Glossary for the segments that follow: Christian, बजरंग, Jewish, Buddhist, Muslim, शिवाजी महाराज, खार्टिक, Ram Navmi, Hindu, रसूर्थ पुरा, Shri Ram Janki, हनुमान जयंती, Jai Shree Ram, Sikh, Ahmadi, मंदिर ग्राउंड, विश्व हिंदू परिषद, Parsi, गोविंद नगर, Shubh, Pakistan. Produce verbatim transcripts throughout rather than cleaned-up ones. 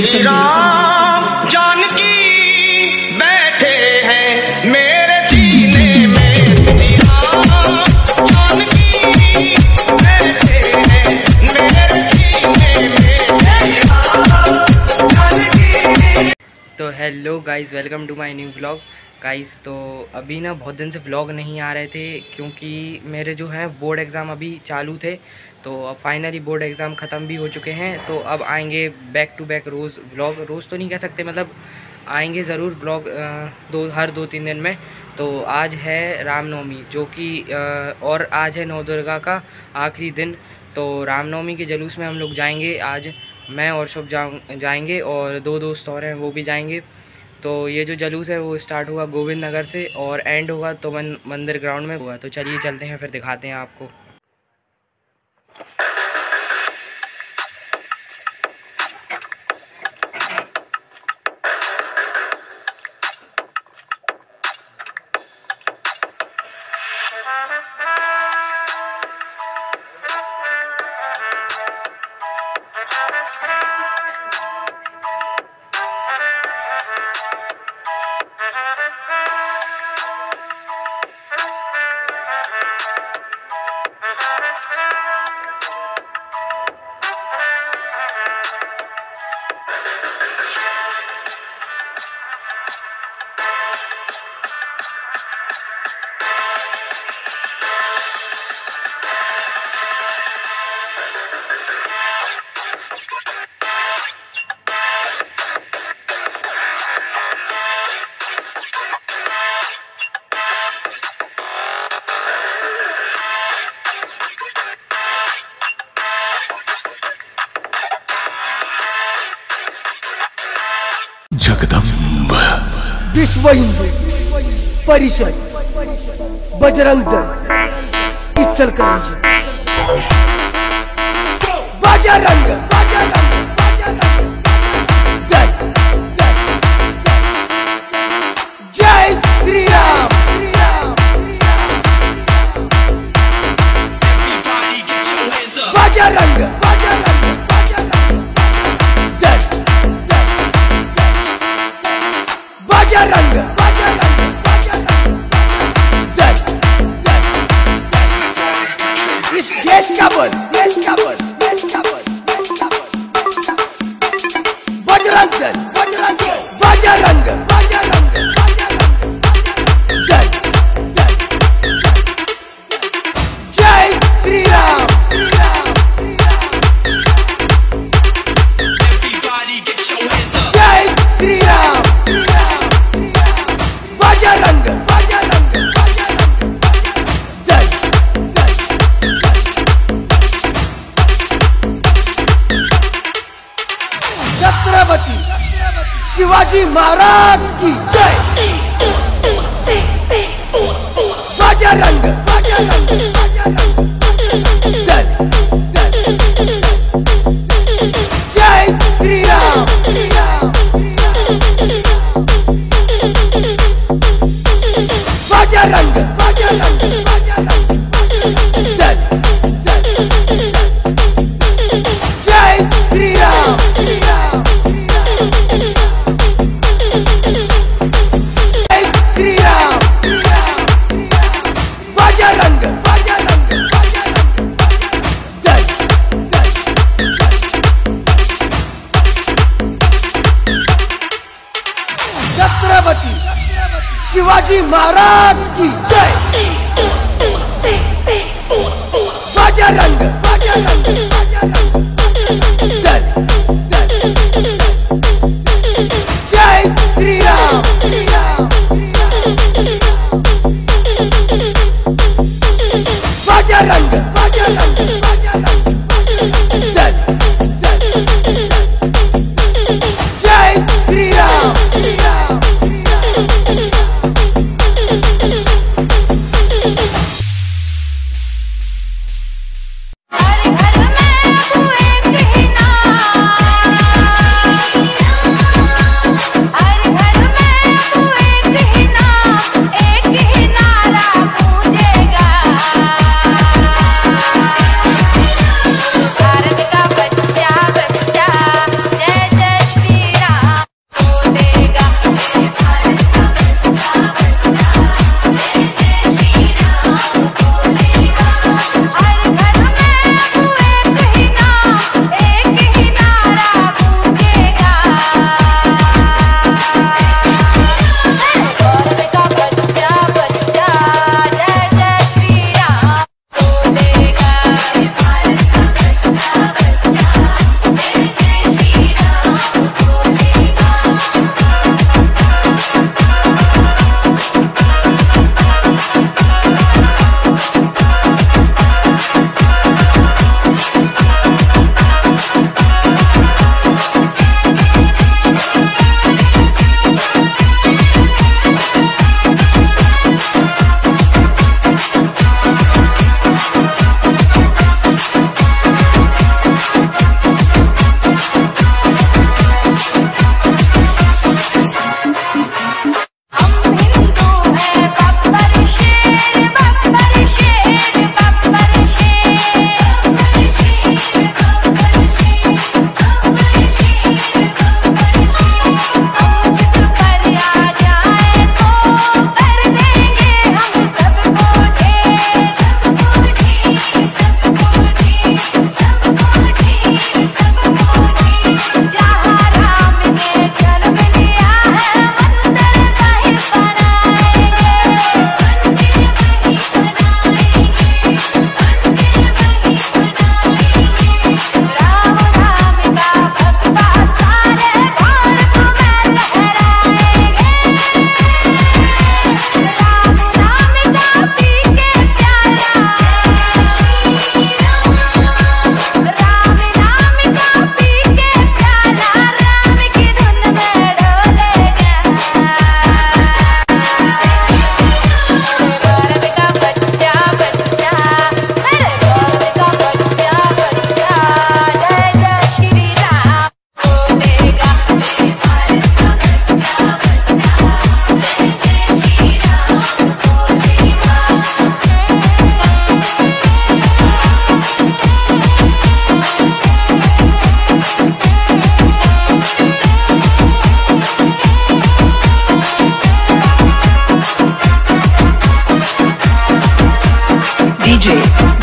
राम जानकी बैठे हैं मेरे सीने में, राम जानकी बैठे हैं मेरे सीने में। तो hello guys, welcome to my new vlog. Guys तो अभी ना बहुत दिन से व्लॉग नहीं आ रहे थे क्योंकि मेरे जो हैं बोर्ड एग्ज़ाम अभी चालू थे, तो अब फाइनली बोर्ड एग्ज़ाम ख़त्म भी हो चुके हैं। तो अब आएंगे बैक टू बैक रोज़ व्लॉग, रोज़ तो नहीं कह सकते, मतलब आएंगे ज़रूर व्लॉग दो हर दो तीन दिन में। तो आज है रामनवमी जो कि और आज है नौ दुर्गा का आखिरी दिन। तो रामनवमी के जुलूस में हम लोग जाएँगे, आज मैं और शुभ जाएँगे और दो दोस्त और हैं वो भी जाएँगे। तो ये जो जुलूस है वो स्टार्ट होगा गोविंद नगर से और एंड होगा तो मंदिर ग्राउंड में होगा। तो चलिए चलते हैं, फिर दिखाते हैं आपको। जगदम्बा विश्व हिंदू परिषद बजरंग दल इच्छल करंजी बजरंग दल जय श्री राम। बजरंग शिवाजी महाराज की जय। बजरंग बजरंग दल जय श्री राम। बजरंग बजरंग दल जय श्री राम। शिवाजी महाराज की जय। बजरंग बजरंग दल जय श्री राम। बजरंग बजरंग दल जय श्री राम।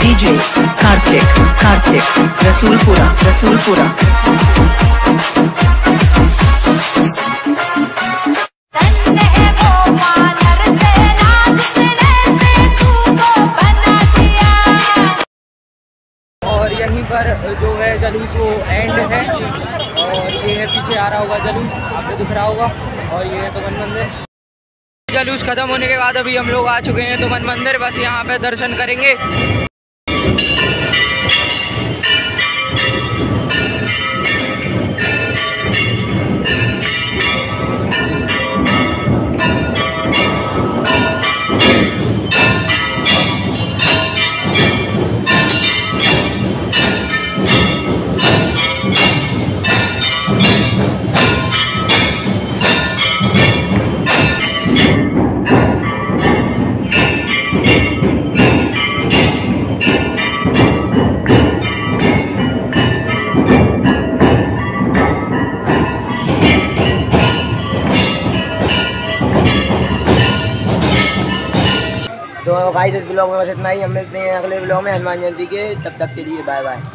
डीजे खार्टिक खार्टिक रसूर्थ पुरा रसूर्थ पुरा। और यहीं पर जो है जलूस वो एंड है, और ये है पीछे आ रहा होगा जलूस, आपको दिख रहा होगा, और ये है तुमन मंदिर। जलूस खत्म होने के बाद अभी हम लोग आ चुके हैं तुमन मंदिर, बस यहाँ पे दर्शन करेंगे। तो गाइस इस ब्लॉग में बस इतना ही, हम मिलते हैं अगले ब्लॉग में हनुमान जयंती के, तब तक के लिए बाय बाय।